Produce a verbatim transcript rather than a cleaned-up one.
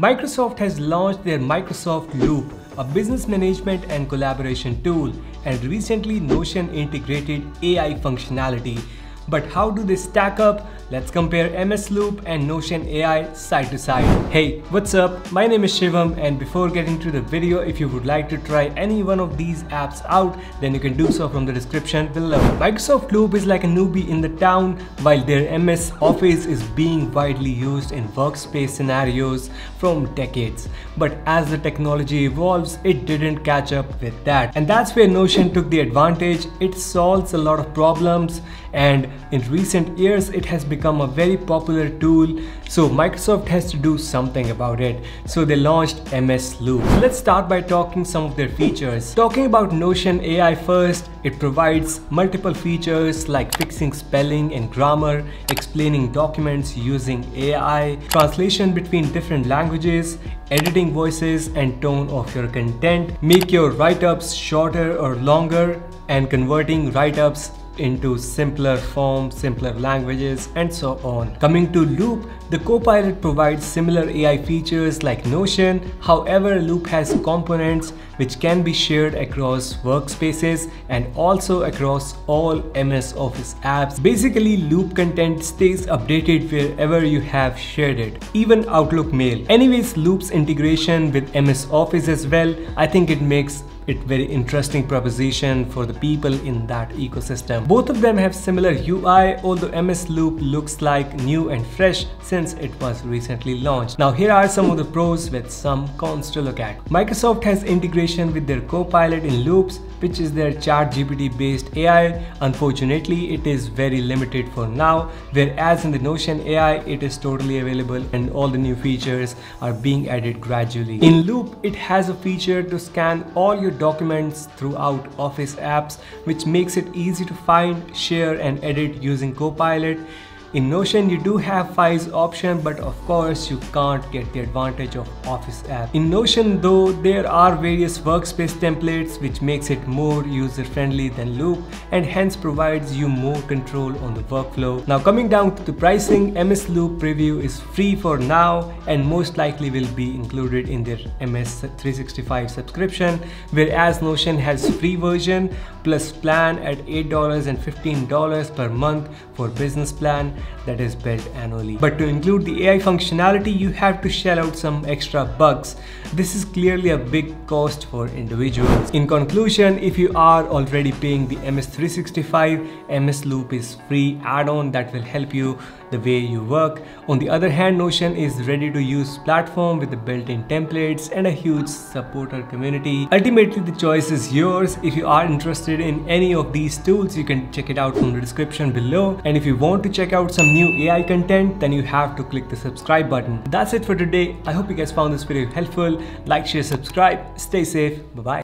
Microsoft has launched their Microsoft Loop, a business management and collaboration tool, and recently Notion integrated A I functionality. But how do they stack up? Let's compare M S Loop and Notion A I side to side. Hey, what's up? My name is Shivam, and before getting to the video, if you would like to try any one of these apps out, then you can do so from the description below. Microsoft Loop is like a newbie in the town, while their M S Office is being widely used in workspace scenarios from decades. But as the technology evolves, it didn't catch up with that. And that's where Notion took the advantage. It solves a lot of problems, and in recent years, it has become become a very popular tool, so Microsoft has to do something about it. So they launched M S Loop. So let's start by talking some of their features. Talking about Notion A I first, it provides multiple features like fixing spelling and grammar, explaining documents using A I, translation between different languages, editing voices and tone of your content, make your write-ups shorter or longer, and converting write-ups into simpler form, simpler languages, and so on. Coming to Loop, the Copilot provides similar A I features like Notion. However, Loop has components which can be shared across workspaces and also across all M S Office apps. Basically, Loop content stays updated wherever you have shared it, even Outlook Mail. Anyways, Loop's integration with M S Office as well, I think it makes it very interesting proposition for the people in that ecosystem. Both of them have similar U I, although M S Loop looks like new and fresh since it was recently launched. Now here are some of the pros with some cons to look at. Microsoft has integration with their Copilot in Loops, which is their ChatGPT based A I. Unfortunately, it is very limited for now, whereas in the Notion A I, it is totally available and all the new features are being added gradually. In Loop, it has a feature to scan all your documents throughout Office apps, which makes it easy to find, share and edit using Copilot. In Notion, you do have files option, but of course you can't get the advantage of Office app. In Notion though, there are various workspace templates which makes it more user-friendly than Loop and hence provides you more control on the workflow. Now coming down to the pricing, M S Loop Preview is free for now and most likely will be included in their M S three sixty-five subscription, whereas Notion has free version plus plan at eight dollars and fifteen dollars per month for business plan that is billed annually. But to include the A I functionality, you have to shell out some extra bucks. This is clearly a big cost for individuals. In conclusion, if you are already paying the M S three sixty-five, M S Loop is free add-on that will help you the way you work. On the other hand, Notion is ready to use platform with the built-in templates and a huge supporter community. Ultimately, the choice is yours. If you are interested in any of these tools, you can check it out from the description below. And if you want to check out some new A I content, then you have to click the subscribe button. That's it for today. I hope you guys found this video helpful. Like, share, subscribe. Stay safe. Bye-bye.